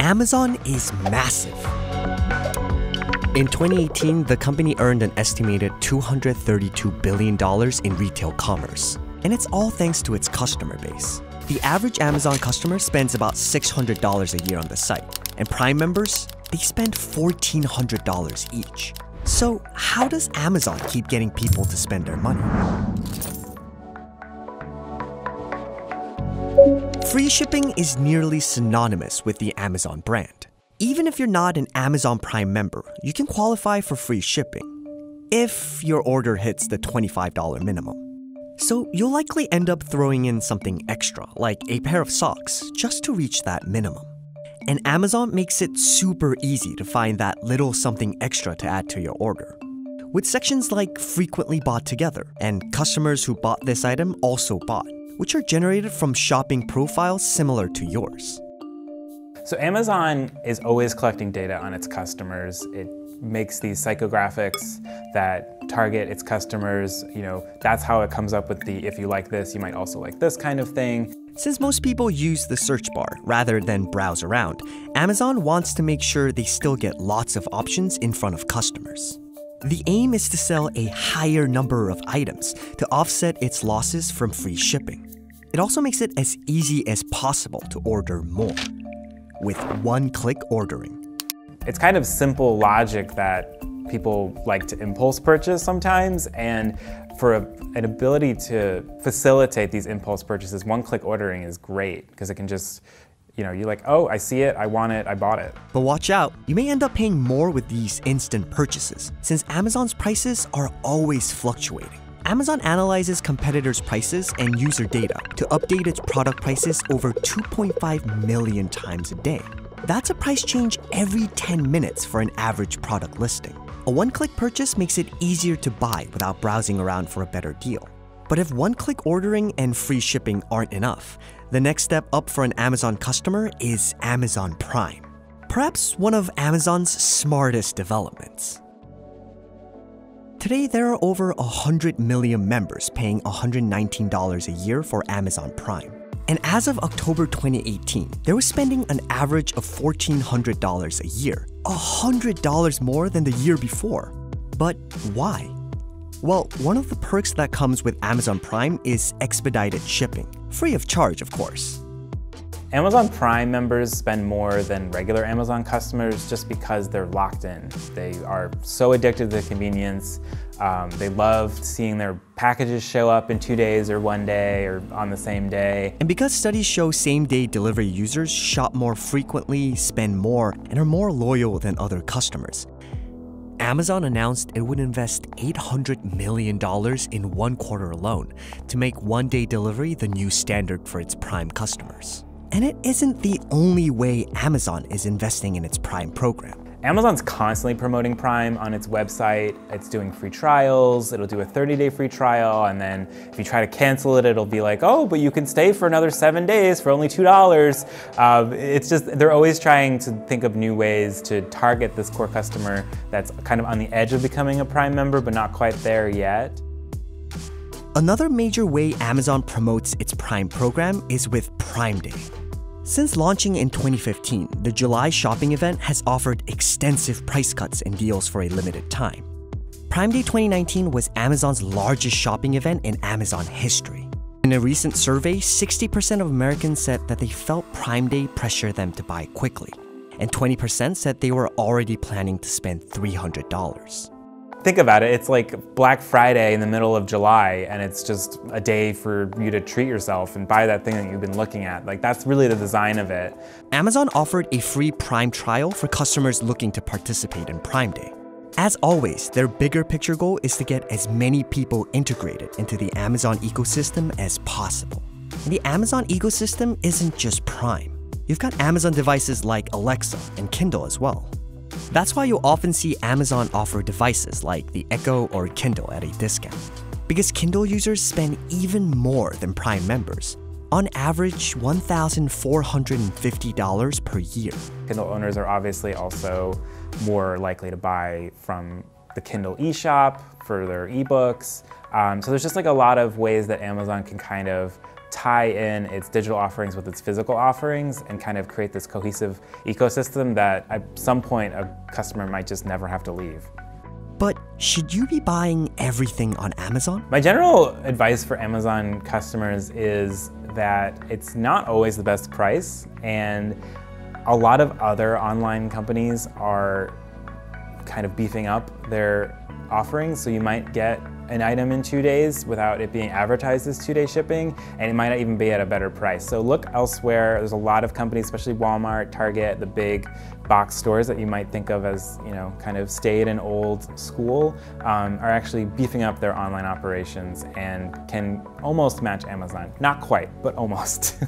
Amazon is massive. In 2018, the company earned an estimated $232 billion in retail commerce, and it's all thanks to its customer base. The average Amazon customer spends about $600 a year on the site, and Prime members, they spend $1,400 each. So how does Amazon keep getting people to spend their money? Free shipping is nearly synonymous with the Amazon brand. Even if you're not an Amazon Prime member, you can qualify for free shipping if your order hits the $25 minimum. So you'll likely end up throwing in something extra, like a pair of socks, just to reach that minimum. And Amazon makes it super easy to find that little something extra to add to your order, with sections like frequently bought together and customers who bought this item also bought, which are generated from shopping profiles similar to yours. So Amazon is always collecting data on its customers. It makes these psychographics that target its customers. You know, that's how it comes up with the, if you like this, you might also like this kind of thing. Since most people use the search bar rather than browse around, Amazon wants to make sure they still get lots of options in front of customers. The aim is to sell a higher number of items to offset its losses from free shipping. It also makes it as easy as possible to order more, with one-click ordering. It's kind of simple logic that people like to impulse purchase sometimes, and for an ability to facilitate these impulse purchases, one-click ordering is great because it can just, you know, you're like, oh, I see it, I want it, I bought it. But watch out, you may end up paying more with these instant purchases since Amazon's prices are always fluctuating. Amazon analyzes competitors' prices and user data to update its product prices over 2.5 million times a day. That's a price change every 10 minutes for an average product listing. A one-click purchase makes it easier to buy without browsing around for a better deal. But if one-click ordering and free shipping aren't enough, the next step up for an Amazon customer is Amazon Prime. Perhaps one of Amazon's smartest developments. Today, there are over 100 million members paying $119 a year for Amazon Prime. And as of October 2018, they were spending an average of $1,400 a year, $100 more than the year before. But why? Well, one of the perks that comes with Amazon Prime is expedited shipping, free of charge, of course. Amazon Prime members spend more than regular Amazon customers just because they're locked in. They are so addicted to the convenience. They love seeing their packages show up in 2 days or 1 day or on the same day. And because studies show same-day delivery users shop more frequently, spend more, and are more loyal than other customers, Amazon announced it would invest $800 million in one quarter alone to make one-day delivery the new standard for its Prime customers. And it isn't the only way Amazon is investing in its Prime program. Amazon's constantly promoting Prime on its website. It's doing free trials. It'll do a 30-day free trial, and then if you try to cancel it, it'll be like, oh, but you can stay for another 7 days for only $2. It's just, they're always trying to think of new ways to target this core customer that's kind of on the edge of becoming a Prime member, but not quite there yet. Another major way Amazon promotes its Prime program is with Prime Day. Since launching in 2015, the July shopping event has offered extensive price cuts and deals for a limited time. Prime Day 2019 was Amazon's largest shopping event in Amazon history. In a recent survey, 60% of Americans said that they felt Prime Day pressure them to buy quickly, and 20% said they were already planning to spend $300. Think about it, it's like Black Friday in the middle of July, and it's just a day for you to treat yourself and buy that thing that you've been looking at. Like, that's really the design of it. Amazon offered a free Prime trial for customers looking to participate in Prime Day. As always, their bigger picture goal is to get as many people integrated into the Amazon ecosystem as possible. And the Amazon ecosystem isn't just Prime. You've got Amazon devices like Alexa and Kindle as well. That's why you'll often see Amazon offer devices like the Echo or Kindle at a discount, because Kindle users spend even more than Prime members, on average $1,450 per year. Kindle owners are obviously also more likely to buy from the Kindle eShop for their ebooks. So there's just like a lot of ways that Amazon can kind of tie in its digital offerings with its physical offerings and kind of create this cohesive ecosystem that at some point a customer might just never have to leave. But should you be buying everything on Amazon? My general advice for Amazon customers is that it's not always the best price, and a lot of other online companies are kind of beefing up their offerings, so you might get an item in 2 days without it being advertised as 2-day shipping, and it might not even be at a better price. So look elsewhere. There's a lot of companies, especially Walmart, Target, the big box stores that you might think of as, you know, kind of staid and old school, are actually beefing up their online operations and can almost match Amazon. Not quite, but almost.